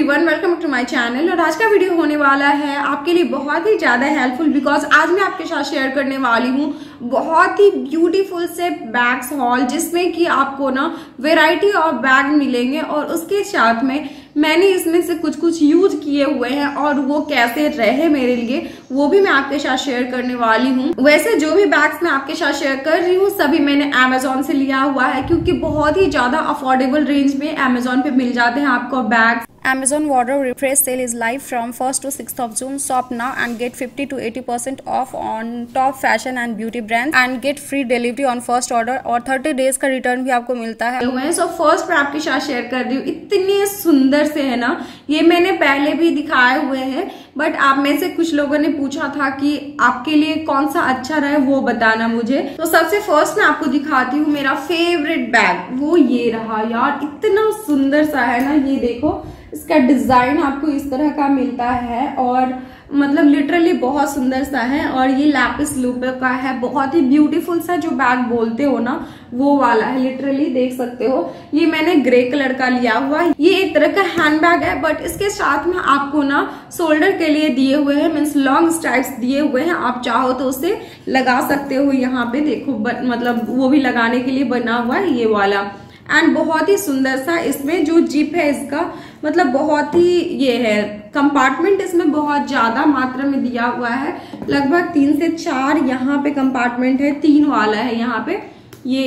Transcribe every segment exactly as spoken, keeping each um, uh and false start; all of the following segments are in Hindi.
Everyone, welcome to my channel. और आज का वीडियो होने वाला है आपके लिए बहुत ही ज़्यादा हेल्पफुल, बिकॉज आज मैं आपके साथ शेयर करने वाली हूँ बहुत ही ब्यूटीफुल से बैग्स हॉल, जिसमें कि आपको ना वेराइटी ऑफ बैग मिलेंगे। और उसके साथ में मैंने इसमें से कुछ कुछ यूज किए हुए हैं और वो कैसे रहे मेरे लिए, वो भी मैं आपके साथ शेयर करने वाली हूँ। वैसे जो भी बैग्स मैं आपके साथ शेयर कर रही हूँ सभी मैंने अमेजोन से लिया हुआ है, क्योंकि बहुत ही ज्यादा अफोर्डेबल रेंज में अमेजोन पे मिल जाते हैं आपको bags. Amazon Wardrobe Refresh Sale is live from first to sixth of June. Shop now and get fifty to eighty percent off on top fashion and beauty brands and get free delivery on first order और thirty days का return भी आपको मिलता है। So first मैं आपके साथ शेयर कर रही हूँ, इतने सुंदर से है ना, ये मैंने पहले भी दिखाए हुए हैं, बट आप में से कुछ लोगों ने पूछा था कि आपके लिए कौन सा अच्छा रहे वो बताना मुझे। तो सबसे फर्स्ट मैं आपको दिखाती हूँ मेरा फेवरेट बैग, वो ये रहा यार, इतना सुंदर सा है ना, ये देखो इसका डिजाइन आपको इस तरह का मिलता है और मतलब लिटरली बहुत सुंदर सा है। और ये लैपिस लूपो का है, बहुत ही ब्यूटीफुल सा जो बैग बोलते हो ना वो वाला है, लिटरली देख सकते हो। ये मैंने ग्रे कलर का लिया हुआ, ये एक तरह का हैंड बैग है, बट इसके साथ में आपको ना शोल्डर के लिए दिए हुए हैं, मीन्स लॉन्ग स्ट्राइप्स दिए हुए हैं। आप चाहो तो उसे लगा सकते हो, यहाँ पे देखो मतलब वो भी लगाने के लिए बना हुआ है ये वाला। एंड बहुत ही सुंदर सा इसमें जो जिप है इसका, मतलब बहुत ही ये है कंपार्टमेंट, इसमें बहुत ज्यादा मात्रा में दिया हुआ है, लगभग तीन से चार यहाँ पे कंपार्टमेंट है, तीन वाला है यहाँ पे, ये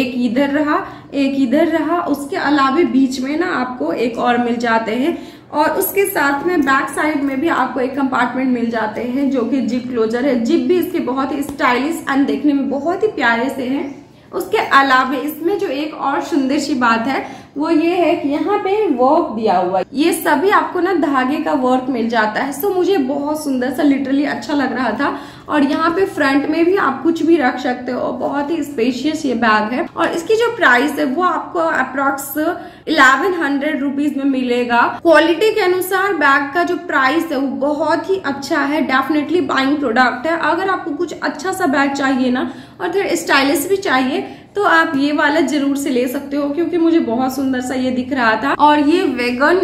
एक इधर रहा एक इधर रहा, उसके अलावा बीच में ना आपको एक और मिल जाते हैं। और उसके साथ में बैक साइड में भी आपको एक कंपार्टमेंट मिल जाते हैं जो कि जिप क्लोजर है। जिप भी इसके बहुत ही स्टाइलिश एंड देखने में बहुत ही प्यारे से है। उसके अलावा इसमें जो एक और सुंदर सी बात है वो ये है कि यहाँ पे वर्क दिया हुआ है, ये सभी आपको ना धागे का वर्क मिल जाता है। सो मुझे बहुत सुंदर सा लिटरली अच्छा लग रहा था। और यहाँ पे फ्रंट में भी आप कुछ भी रख सकते हो, बहुत ही स्पेशियस ये बैग है। और इसकी जो प्राइस है वो आपको अप्रॉक्स इलेवन हंड्रेड रुपीज में मिलेगा। क्वालिटी के अनुसार बैग का जो प्राइस है वो बहुत ही अच्छा है, डेफिनेटली बाइंग प्रोडक्ट है। अगर आपको कुछ अच्छा सा बैग चाहिए ना और फिर स्टाइलिश भी चाहिए तो आप ये वाला जरूर से ले सकते हो, क्योंकि मुझे बहुत सुंदर सा ये दिख रहा था। और ये वेगन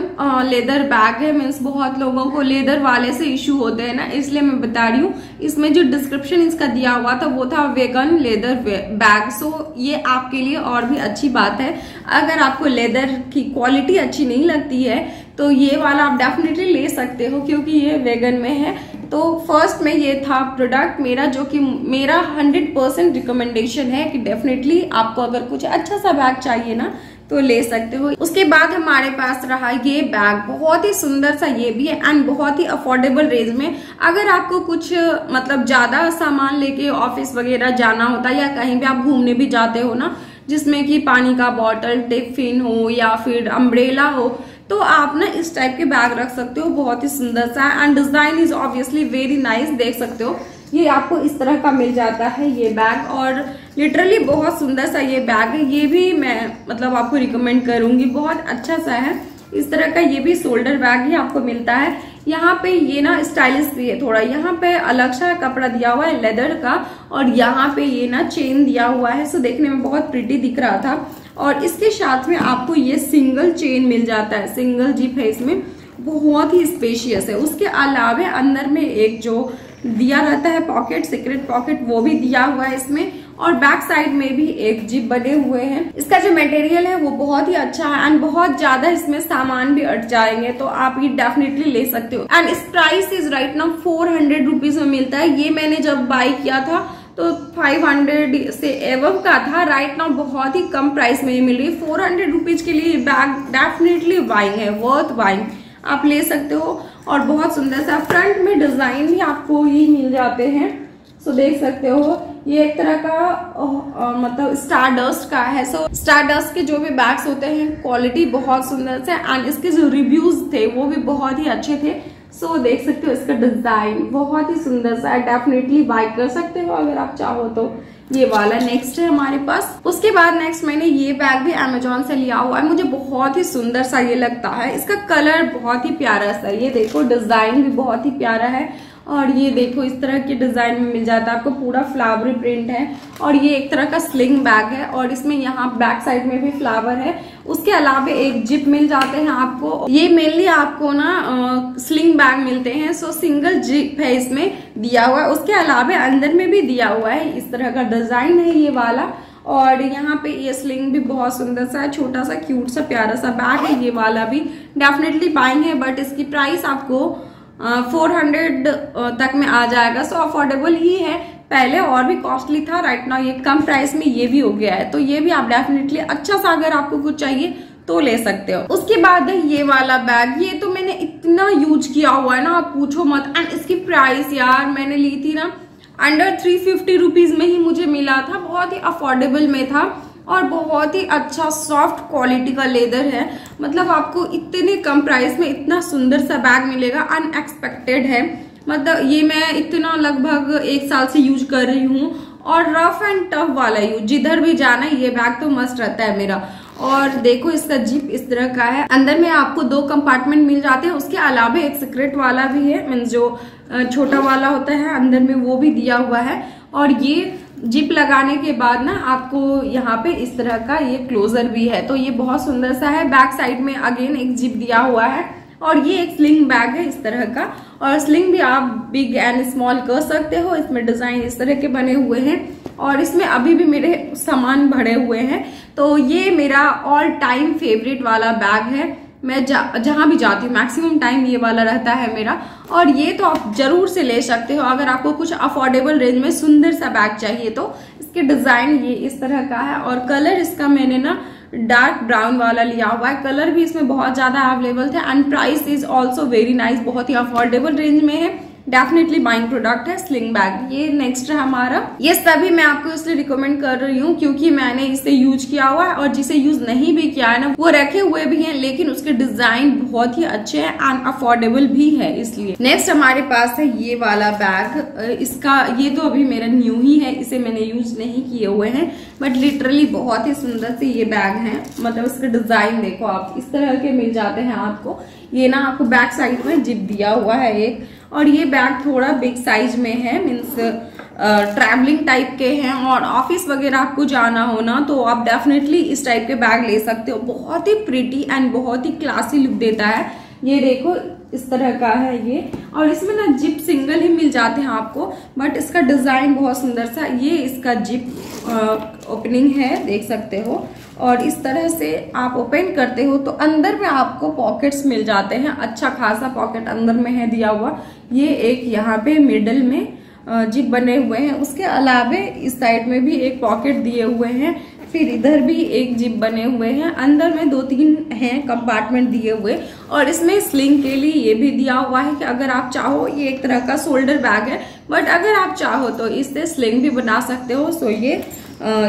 लेदर बैग है, मीन्स बहुत लोगों को लेदर वाले से इश्यू होते हैं ना, इसलिए मैं बता रही हूँ। इसमें जो डिस्क्रिप्शन इसका दिया हुआ था वो था वेगन लेदर बैग, सो ये आपके लिए और भी अच्छी बात है। अगर आपको लेदर की क्वालिटी अच्छी नहीं लगती है तो ये वाला आप डेफिनेटली ले सकते हो, क्योंकि ये वेगन में है। तो फर्स्ट में ये था प्रोडक्ट मेरा, जो कि मेरा हंड्रेड परसेंट रिकमेंडेशन है कि डेफिनेटली आपको अगर कुछ अच्छा सा बैग चाहिए ना तो ले सकते हो। उसके बाद हमारे पास रहा ये बैग, बहुत ही सुंदर सा ये भी है एंड बहुत ही अफोर्डेबल रेंज में। अगर आपको कुछ मतलब ज्यादा सामान लेके ऑफिस वगैरह जाना होता है या कहीं भी आप घूमने भी जाते हो ना, जिसमें कि पानी का बॉटल, टिफिन हो या फिर अम्ब्रेला हो, तो आप ना इस टाइप के बैग रख सकते हो, बहुत ही सुंदर सा। And design is obviously very nice, देख सकते हो ये आपको इस तरह का मिल जाता है ये बैग, और लिटरली बहुत सुंदर सा ये बैग है। ये भी मैं मतलब आपको रिकमेंड करूंगी, बहुत अच्छा सा है इस तरह का। ये भी शोल्डर बैग ही आपको मिलता है। यहाँ पे ये ना स्टाइलिश भी है थोड़ा, यहाँ पे अलग सा कपड़ा दिया हुआ है लेदर का, और यहाँ पे ये ना चेन दिया हुआ है, सो देखने में बहुत प्रिटी दिख रहा था। और इसके साथ में आपको ये सिंगल चेन मिल जाता है, सिंगल जिप है इसमें, बहुत ही स्पेशियस है। उसके अलावा अंदर में एक जो दिया रहता है पॉकेट, सीक्रेट पॉकेट, वो भी दिया हुआ है इसमें। और बैक साइड में भी एक जिप बने हुए हैं। इसका जो मटेरियल है वो बहुत ही अच्छा है एंड बहुत ज्यादा इसमें सामान भी अट जाएंगे, तो आप ये डेफिनेटली ले सकते हो। एंड इस price is right now four hundred rupees में मिलता है। ये मैंने जब बाई किया था तो फाइव हंड्रेड से एवव का था, राइट नाउ बहुत ही कम प्राइस में ये मिल रही है। फोर हंड्रेड रुपीज के लिए बैग डेफिनेटली बाइंग है, वर्थ बाइंग, आप ले सकते हो। और बहुत सुंदर सा फ्रंट में डिजाइन भी आपको ये मिल जाते हैं, सो देख सकते हो। ये एक तरह का ओ, ओ, मतलब स्टारडस्ट का है। सो स्टारडस्ट के जो भी बैग्स होते हैं क्वालिटी बहुत सुंदर से, एंड इसके जो रिव्यूज थे वो भी बहुत ही अच्छे थे। सो so, देख सकते हो इसका डिजाइन बहुत ही सुंदर सा है, डेफिनेटली बाय कर सकते हो अगर आप चाहो तो। ये वाला नेक्स्ट है हमारे पास। उसके बाद नेक्स्ट मैंने ये बैग भी अमेजोन से लिया हुआ है, मुझे बहुत ही सुंदर सा ये लगता है, इसका कलर बहुत ही प्यारा सा, ये देखो डिजाइन भी बहुत ही प्यारा है। और ये देखो इस तरह के डिज़ाइन में मिल जाता है आपको, पूरा फ्लावरी प्रिंट है और ये एक तरह का स्लिंग बैग है और इसमें यहाँ बैक साइड में भी फ्लावर है। उसके अलावा एक जिप मिल जाते हैं आपको, ये मेनली आपको ना आ, स्लिंग बैग मिलते हैं। सो सिंगल जिप है इसमें दिया हुआ है, उसके अलावा अंदर में भी दिया हुआ है, इस तरह का डिज़ाइन है ये वाला। और यहाँ पे ये स्लिंग भी बहुत सुंदर सा है, छोटा सा क्यूट सा प्यारा सा बैग है ये वाला भी। डेफिनेटली बाइंग है बट इसकी प्राइस आपको फोर हंड्रेड तक में आ जाएगा। सो अफोर्डेबल ही है, पहले और भी कॉस्टली था, राइट नाउ ये कम प्राइस में ये भी हो गया है। तो ये भी आप डेफिनेटली अच्छा सा अगर आपको कुछ चाहिए तो ले सकते हो। उसके बाद है ये वाला बैग, ये तो मैंने इतना यूज किया हुआ है ना आप पूछो मत। एंड इसकी प्राइस यार मैंने ली थी ना अंडर थ्री फिफ्टी रुपीज में ही मुझे मिला था, बहुत ही अफोर्डेबल में था और बहुत ही अच्छा सॉफ्ट क्वालिटी का लेदर है। मतलब आपको इतने कम प्राइस में इतना सुंदर सा बैग मिलेगा, अनएक्सपेक्टेड है। मतलब ये मैं इतना लगभग एक साल से यूज कर रही हूँ और रफ एंड टफ वाला यूज, जिधर भी जाना ये बैग तो मस्त रहता है मेरा। और देखो इसका जिप इस तरह का है, अंदर में आपको दो कंपार्टमेंट मिल जाते हैं, उसके अलावा एक सीक्रेट वाला भी है, मीन्स जो छोटा वाला होता है अंदर में वो भी दिया हुआ है। और ये जिप लगाने के बाद ना आपको यहाँ पे इस तरह का ये क्लोजर भी है, तो ये बहुत सुंदर सा है। बैक साइड में अगेन एक जिप दिया हुआ है और ये एक स्लिंग बैग है इस तरह का, और स्लिंग भी आप बिग एंड स्मॉल कर सकते हो। इसमें डिजाइन इस तरह के बने हुए हैं और इसमें अभी भी मेरे सामान भरे हुए हैं। तो ये मेरा ऑल टाइम फेवरेट वाला बैग है, मैं जहाँ भी जाती हूँ मैक्सिमम टाइम ये वाला रहता है मेरा। और ये तो आप जरूर से ले सकते हो अगर आपको कुछ अफोर्डेबल रेंज में सुंदर सा बैग चाहिए तो। इसके डिज़ाइन ये इस तरह का है और कलर इसका मैंने ना डार्क ब्राउन वाला लिया हुआ है, कलर भी इसमें बहुत ज़्यादा अवेलेबल थे। And price is also very nice, बहुत ही अफोर्डेबल रेंज में है, डेफिनेटली बाइंग प्रोडक्ट है स्लिंग बैग। ये नेक्स्ट है हमारा, ये सभी मैं आपको इसलिए रिकमेंड कर रही हूँ क्योंकि मैंने इसे यूज किया हुआ है और जिसे यूज नहीं भी किया है ना वो रखे हुए भी हैं, लेकिन उसके डिजाइन बहुत ही अच्छे हैं एंड अफोर्डेबल भी है इसलिए। नेक्स्ट हमारे पास है ये वाला बैग, इसका ये तो अभी मेरा न्यू ही है, इसे मैंने यूज नहीं किए हुए हैं बट लिटरली बहुत ही सुंदर से ये बैग है। मतलब इसका डिजाइन देखो आप, इस तरह के मिल जाते हैं आपको। ये ना आपको बैक साइड में जिप दिया हुआ है एक, और ये बैग थोड़ा बिग साइज में है, मीन्स ट्रैवलिंग टाइप के हैं और ऑफिस वगैरह आपको जाना हो ना तो आप डेफिनेटली इस टाइप के बैग ले सकते हो। बहुत ही प्रिटी एंड बहुत ही क्लासी लुक देता है। ये देखो इस तरह का है ये, और इसमें ना जिप सिंगल ही मिल जाते हैं आपको बट इसका डिज़ाइन बहुत सुंदर सा। ये इसका जिप ओपनिंग है, देख सकते हो, और इस तरह से आप ओपन करते हो तो अंदर में आपको पॉकेट्स मिल जाते हैं, अच्छा खासा पॉकेट अंदर में है दिया हुआ। ये एक यहाँ पे मिडल में जिप बने हुए हैं, उसके अलावा इस साइड में भी एक पॉकेट दिए हुए हैं, फिर इधर भी एक जिप बने हुए हैं, अंदर में दो तीन हैं कंपार्टमेंट दिए हुए। और इसमें स्लिंग के लिए ये भी दिया हुआ है कि अगर आप चाहो, ये एक तरह का शोल्डर बैग है बट अगर आप चाहो तो इससे स्लिंग भी बना सकते हो। सो ये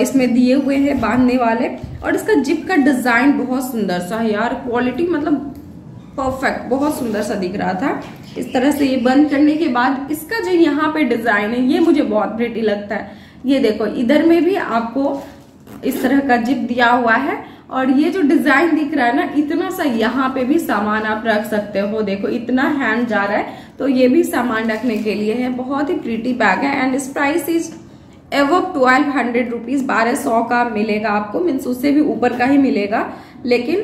इसमें दिए हुए हैं बांधने वाले, और इसका जिप का डिज़ाइन बहुत सुंदर सा है यार, क्वालिटी मतलब परफेक्ट, बहुत सुंदर सा दिख रहा था। इस तरह से ये बंद करने के बाद इसका जो यहाँ पे डिज़ाइन है ये मुझे बहुत प्रिटी लगता है। ये देखो इधर में भी आपको इस तरह का जिप दिया हुआ है, और ये जो डिजाइन दिख रहा है ना इतना सा यहाँ पे भी सामान आप रख सकते हो। देखो इतना हैंड जा रहा है तो ये भी सामान रखने के लिए है, बहुत ही प्रिटी बैग है। एंड इस price is above twelve hundred rupees, बारह सौ का मिलेगा आपको, मीन्स उससे भी ऊपर का ही मिलेगा लेकिन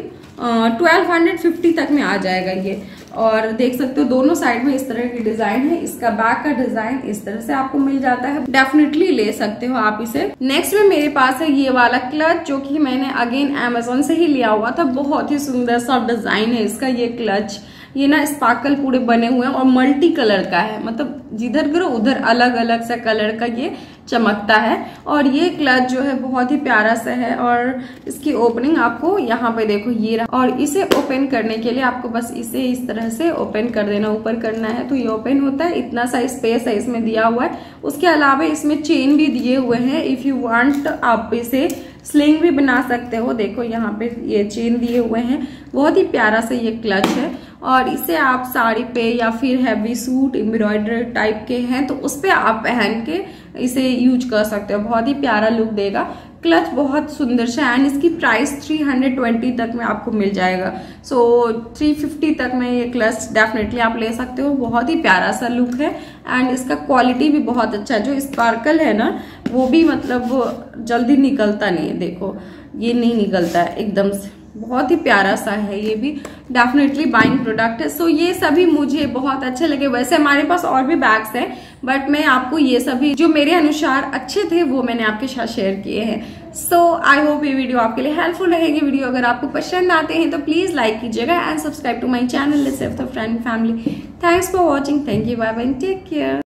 ट्वेल्व हंड्रेड फिफ्टी तक में आ जाएगा ये। और देख सकते हो दोनों साइड में इस तरह की डिजाइन है, इसका बैक का डिजाइन इस तरह से आपको मिल जाता है, डेफिनेटली ले सकते हो आप इसे। नेक्स्ट में मेरे पास है ये वाला क्लच, जो कि मैंने अगेन अमेजोन से ही लिया हुआ था। बहुत ही सुंदर सा डिजाइन है इसका ये क्लच, ये ना स्पार्कल पूरे बने हुए हैं और मल्टी कलर का है, मतलब जिधर करो उधर अलग अलग सा कलर का ये चमकता है। और ये क्लच जो है बहुत ही प्यारा सा है, और इसकी ओपनिंग आपको यहाँ पे देखो ये रहा, और इसे ओपन करने के लिए आपको बस इसे इस तरह से ओपन कर देना, ऊपर करना है तो ये ओपन होता है। इतना सा स्पेस है इसमें दिया हुआ है, उसके अलावा इसमें चेन भी दिए हुए हैं। इफ़ यू वांट आप इसे स्लिंग भी बना सकते हो, देखो यहाँ पे ये चेन दिए हुए हैं। बहुत ही प्यारा सा ये क्लच है, और इसे आप साड़ी पे या फिर हैवी सूट एम्ब्रॉयडरी टाइप के हैं तो उस पर आप पहन के इसे यूज कर सकते हो, बहुत ही प्यारा लुक देगा। क्लच बहुत सुंदर सा, एंड इसकी प्राइस थ्री हंड्रेड ट्वेंटी तक में आपको मिल जाएगा। सो so, थ्री फिफ्टी तक में ये क्लच डेफिनेटली आप ले सकते हो। बहुत ही प्यारा सा लुक है एंड इसका क्वालिटी भी बहुत अच्छा है। जो स्पार्कल है ना वो भी मतलब जल्दी निकलता नहीं है, देखो ये नहीं निकलता है एकदम से, बहुत ही प्यारा सा है। ये भी डेफिनेटली बाइंग प्रोडक्ट है। सो so, ये सभी मुझे बहुत अच्छे लगे। वैसे हमारे पास और भी बैग्स हैं बट मैं आपको ये सभी जो मेरे अनुसार अच्छे थे वो मैंने आपके साथ शेयर किए हैं। सो आई होप ये वीडियो आपके लिए हेल्पफुल रहेगी। वीडियो अगर आपको पसंद आते हैं तो प्लीज़ लाइक कीजिएगा and subscribe to my channel. Friend family, thanks for watching, thank you, bye bye, take care.